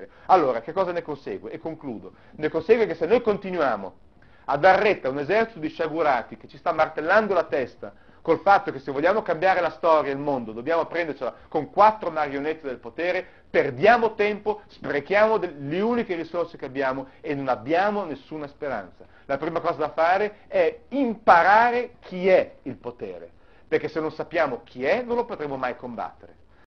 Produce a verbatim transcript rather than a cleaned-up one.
piacere. Allora, che cosa ne consegue? E concludo. Ne consegue che se noi continuiamo a dar retta a un esercito di sciagurati che ci sta martellando la testa col fatto che se vogliamo cambiare la storia e il mondo dobbiamo prendercela con quattro marionette del potere, perdiamo tempo, sprechiamo le uniche risorse che abbiamo e non abbiamo nessuna speranza. La prima cosa da fare è imparare chi è il potere, perché se non sappiamo chi è non lo potremo mai combattere.